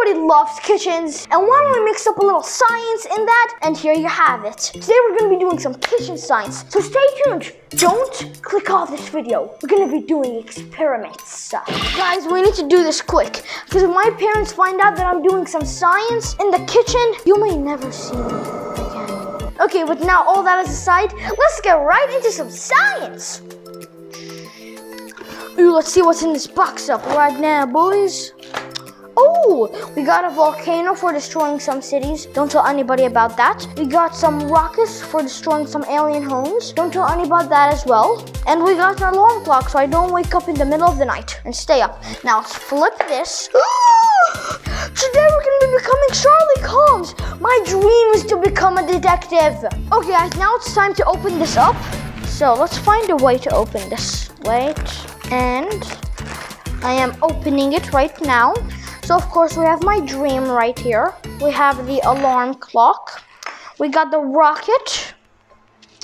Everybody loves kitchens, and why don't we mix up a little science in that? And here you have it. Today we're going to be doing some kitchen science, so stay tuned. Don't click off this video. We're going to be doing experiments. Guys, we need to do this quick, because if my parents find out that I'm doing some science in the kitchen, you may never see me again. Okay, but now all that is aside, let's get right into some science. Ooh, let's see what's in this box up right now, boys. Oh, we got a volcano for destroying some cities. Don't tell anybody about that. We got some rockets for destroying some alien homes. Don't tell anybody about that as well. And we got an alarm clock so I don't wake up in the middle of the night and stay up. Now let's flip this. Today we're going to be becoming Sherlock Holmes. My dream is to become a detective. Okay guys, now it's time to open this up. So let's find a way to open this. Wait, and I am opening it right now. So of course we have my dream right here. We have the alarm clock. We got the rocket.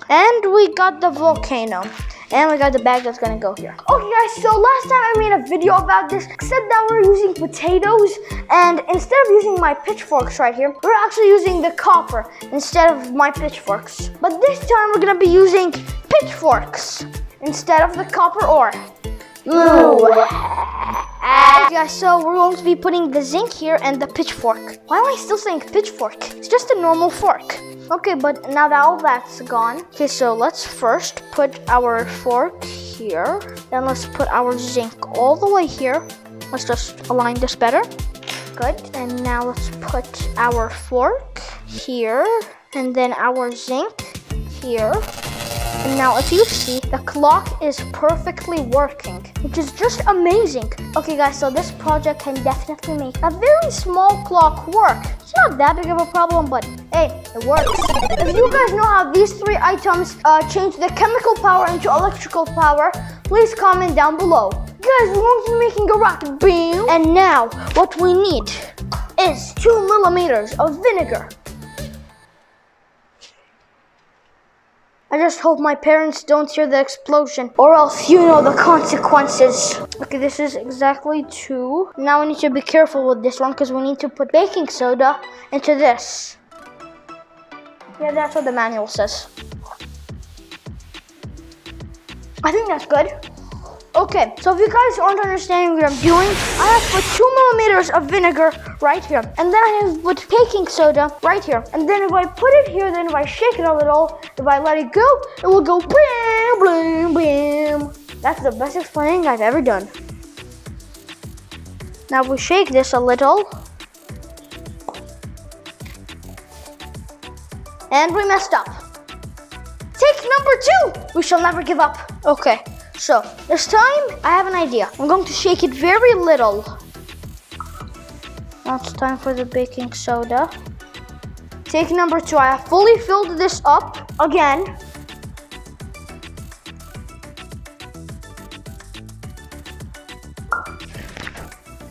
And we got the volcano. And we got the bag that's gonna go here. Okay guys, so last time I made a video about this, except that we're using potatoes, and instead of using my pitchforks right here, we're actually using the copper instead of my pitchforks. But this time we're gonna be using pitchforks instead of the copper ore. Yeah, so we're going to be putting the zinc here and the pitchfork. Why am I still saying pitchfork? It's just a normal fork. Okay, but now that all that's gone. Okay, so let's first put our fork here. Then let's put our zinc all the way here. Let's just align this better. Good, and now let's put our fork here. And then our zinc here. And now if you see, the clock is perfectly working, which is just amazing. Okay guys, so this project can definitely make a very small clock work. It's not that big of a problem, but hey, it works. If you guys know how these three items change the chemical power into electrical power, please comment down below. Guys, we're going to be making a rocket beam. And now what we need is 2 milliliters of vinegar. I just hope my parents don't hear the explosion, or else you know the consequences. Okay, this is exactly 2. Now we need to be careful with this one because we need to put baking soda into this. Yeah, that's what the manual says. I think that's good. Okay, so if you guys aren't understanding what I'm doing, I have put 2 milliliters of vinegar right here. And then I have put baking soda right here. And then if I put it here, then if I shake it a little, if I let it go, it will go blam, blam, blam. That's the best explaining I've ever done. Now we shake this a little. And we messed up. Take number 2. We shall never give up. Okay. So, this time, I have an idea. I'm going to shake it very little. Now it's time for the baking soda. Take number 2. I have fully filled this up again.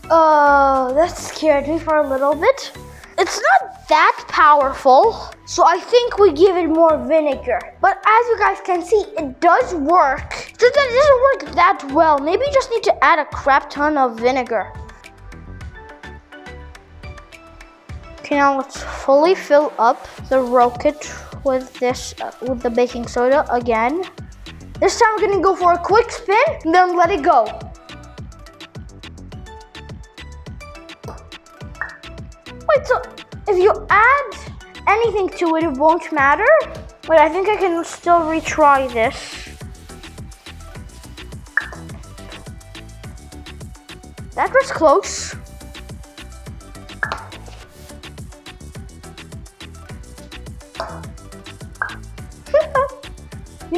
Oh, that scared me for a little bit. It's not that powerful, so I think we give it more vinegar. But as you guys can see, it does work. Just that it doesn't work that well. Maybe you just need to add a crap ton of vinegar. Okay, now let's fully fill up the rocket with this, with the baking soda again. This time we're gonna go for a quick spin, and then let it go. Wait, so if you add anything to it, it won't matter? Wait, I think I can still retry this. That was close. You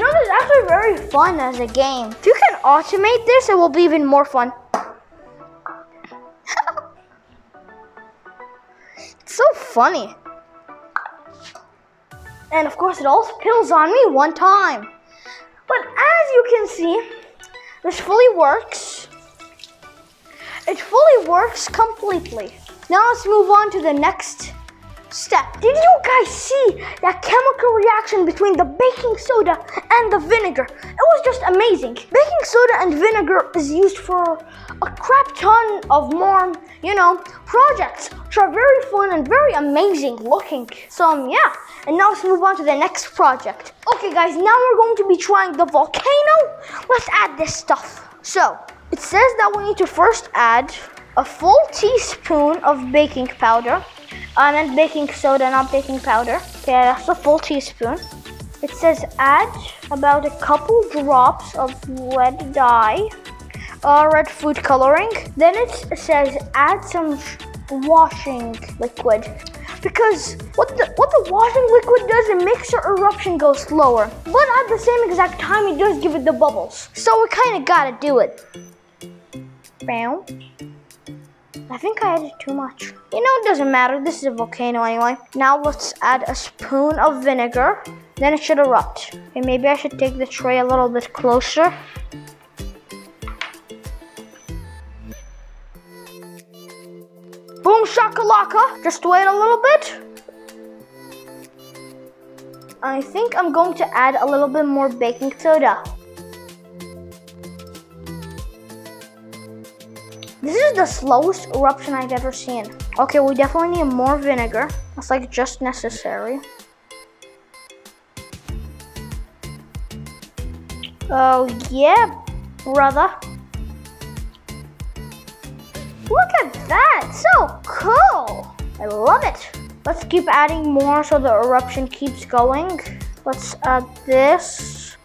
know, this is actually very fun as a game. If you can automate this, it will be even more fun. It's so funny. And of course it all spills on me one time. But as you can see, this fully works. It fully works completely. Now let's move on to the next step. Did you guys see that chemical reaction between the baking soda and the vinegar? It was just amazing. Baking soda and vinegar is used for a crap ton of more, projects, which are very fun and very amazing looking. So yeah, and now let's move on to the next project. Okay guys, now we're going to be trying the volcano. Let's add this stuff. So it says that we need to first add a full teaspoon of baking powder. I meant baking soda, not baking powder. Okay, that's a full teaspoon. It says add about a couple drops of red dye or red food coloring. Then it says add some washing liquid, because what the washing liquid does, it makes your eruption go slower, but at the same exact time it does give it the bubbles. So we kind of gotta do it. Bam. I think I added too much. It doesn't matter. This is a volcano anyway. Now let's add a spoon of vinegar. Then it should erupt. Okay, maybe I should take the tray a little bit closer. Boom shakalaka. Just wait a little bit. I think I'm going to add a little bit more baking soda. This is the slowest eruption I've ever seen. Okay, we definitely need more vinegar. That's like just necessary. Oh yeah, brother. Look at that, so cool. I love it. Let's keep adding more so the eruption keeps going. Let's add this.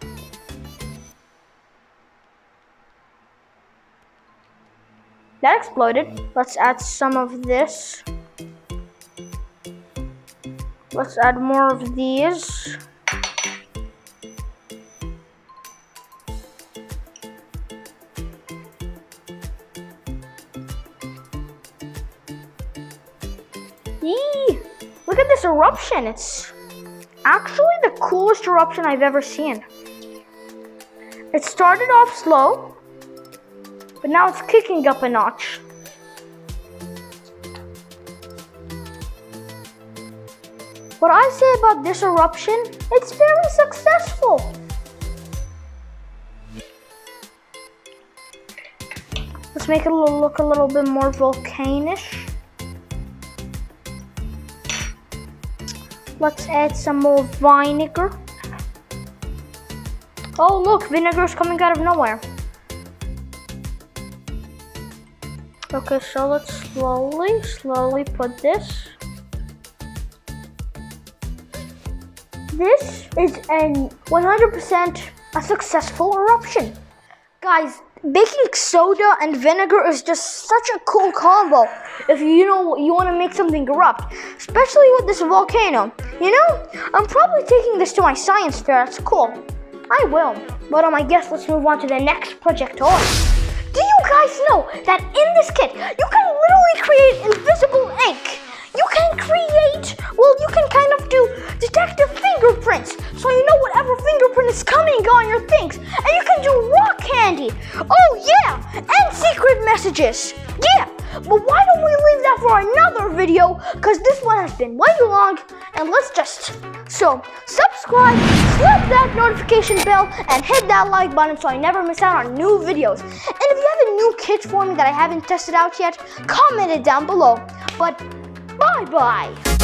That exploded. Let's add some of this. Let's add more of these. Eee! Look at this eruption. It's actually the coolest eruption I've ever seen. It started off slow, but now it's kicking up a notch. What I say about this eruption, it's very successful. Let's make it look a little bit more volcanish. Let's add some more vinegar. Oh look, vinegar's coming out of nowhere. Okay, so let's slowly put this. This is an 100% a successful eruption. Guys, baking soda and vinegar is just such a cool combo if you want to make something erupt, especially with this volcano. I'm probably taking this to my science fair at school. I will. But I guess let's move on to the next project. Do you guys know that in this kit, you can literally create invisible ink? You can create, you can kind of do detective fingerprints. So whatever fingerprint is coming on your things. And you can do rock candy. Oh yeah, and secret messages. Yeah, but why don't we leave that for another video? Because this one has been way too long. And let's just, subscribe, slap that notification bell, and hit that like button so I never miss out on new videos. And if you have a new kit for me that I haven't tested out yet, comment it down below. But bye-bye.